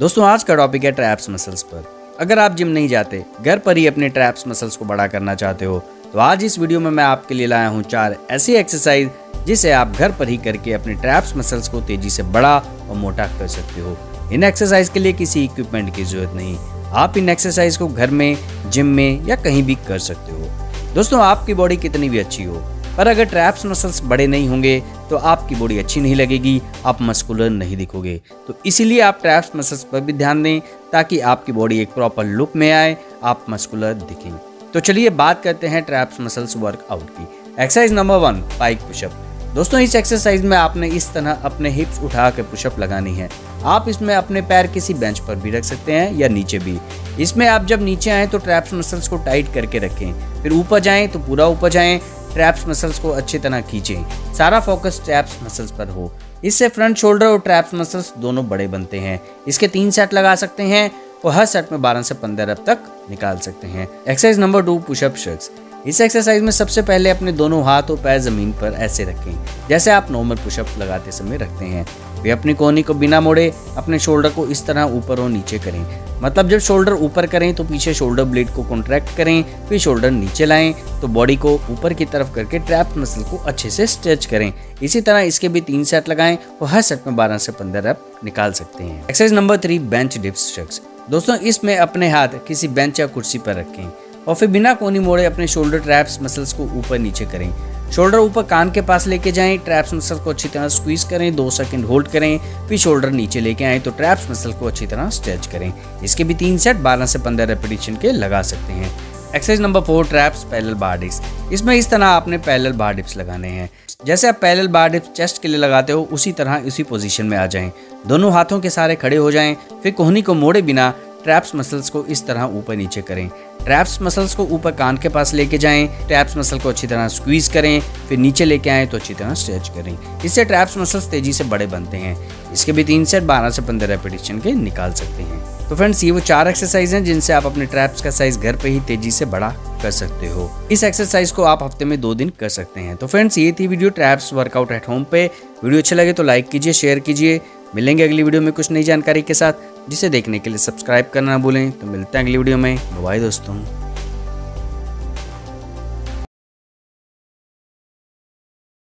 दोस्तों आज का टॉपिक है ट्रैप्स मसल्स पर। अगर आप जिम नहीं जाते, घर पर ही अपने ट्रैप्स मसल्स को बड़ा करना चाहते हो तो आज इस वीडियो में मैं आपके लिए लाया हूँ 4 ऐसी एक्सरसाइज जिसे आप घर पर ही करके अपने ट्रैप्स मसल्स को तेजी से बड़ा और मोटा कर सकते हो। इन एक्सरसाइज के लिए किसी इक्विपमेंट की जरूरत नहीं। आप इन एक्सरसाइज को घर में, जिम में या कहीं भी कर सकते हो। दोस्तों आपकी बॉडी कितनी भी अच्छी हो, पर अगर ट्रैप्स मसल्स बड़े नहीं होंगे तो आपकी बॉडी अच्छी नहीं लगेगी, आप मस्कुलर नहीं दिखोगे। तो इसीलिए आप ट्रैप्स मसल्स पर भी ध्यान दें ताकि आपकी बॉडी एक प्रॉपर लुक में आए, आप मस्कुलर दिखें। तो चलिए बात करते हैं ट्रैप्स मसल्स वर्कआउट की। Exercise number 1 pike pushup. दोस्तों इस एक्सरसाइज में आपने इस तरह अपने हिप्स उठा कर पुशअप लगानी है। आप इसमें अपने पैर किसी बेंच पर भी रख सकते हैं या नीचे भी। इसमें आप जब नीचे आएँ तो ट्रैप्स मसल्स को टाइट करके रखें, फिर ऊपर जाएँ तो पूरा ऊपर जाएँ, ट्रैप्स मसल्स को अच्छी तरह खींचें, सारा फोकस ट्रैप्स मसल्स पर हो। इससे फ्रंट शोल्डर और ट्रैप्स मसल्स दोनों बड़े बनते हैं। इसके 3 सेट लगा सकते हैं और हर सेट में 12 से 15 रप तक निकाल सकते हैं। Exercise number 2 push up shrugs. इस एक्सरसाइज में सबसे पहले अपने दोनों हाथ और पैर ज़मीन पर ऐसे रखें जैसे आप नॉर्मल पुशअप लगाते समय रखते हैं। वे अपनी कोहनी को बिना मोड़े अपने शोल्डर को इस तरह ऊपर और नीचे करें, मतलब जब शोल्डर ऊपर करें तो पीछे शोल्डर ब्लेड को कॉन्ट्रैक्ट करें, फिर शोल्डर नीचे लाएं तो बॉडी को ऊपर की तरफ करके ट्रैप मसल को अच्छे से स्ट्रेच करें। इसी तरह इसके भी 3 सेट लगाएं और हर सेट में 12 से 15 रैप निकाल सकते हैं। एक्सरसाइज नंबर 3 बेंच डिप्स शख्स। दोस्तों इसमें अपने हाथ किसी बेंच या कुर्सी पर रखें और फिर बिना कोहनी मोड़े अपने शोल्डर ट्रैप्स मसल्स को ऊपर नीचे करें। शोल्डर ऊपर कान के पास लेके जाएं, ट्रैप्स मसल को अच्छी तरह स्क्वीज करें, 2 सेकंड होल्ड करें, फिर शोल्डर नीचे लेके आएं तो ट्रैप्स मसल को अच्छी तरह स्ट्रेच करें। इसके भी 3 सेट 12 से 15 रेपिटेशन के लगा सकते हैं। Exercise number 4 traps parallel bar dips. इसमें इस तरह आपने पैरेलल बार डिप्स लगाने हैं। जैसे आप पैरेलल बार डिप्स चेस्ट के लिए लगाते हो उसी तरह उसी पोजीशन में आ जाएं, दोनों हाथों के सहारे खड़े हो जाएं, फिर कोहनी को मोड़े बिना ट्रैप्स मसल्स को इस तरह ऊपर नीचे करें। ट्रैप्स मसल्स को ऊपर कान के पास लेके जाएं, ट्रैप्स मसल को अच्छी तरह स्क्वीज करें, फिर नीचे लेके आएं तो अच्छी तरह स्ट्रेच करें। इससे ट्रैप्स मसल्स तेजी से बड़े बनते हैं। इसके भी 3 सेट 12 से 15 रेपिटेशन के निकाल सकते हैं। तो फ्रेंड्स ये वो 4 एक्सरसाइज हैं जिनसे आप अपने ट्रैप्स का साइज घर पे ही तेजी से बड़ा कर सकते हो। इस एक्सरसाइज को आप हफ्ते में 2 दिन कर सकते हैं। तो फ्रेंड्स ये थी video traps workout at home पे। वीडियो अच्छा लगे तो लाइक कीजिए, शेयर कीजिए। मिलेंगे अगली वीडियो में कुछ नई जानकारी के साथ, जिसे देखने के लिए सब्सक्राइब करना ना भूलें। तो मिलते हैं अगली वीडियो में। बाय दोस्तों।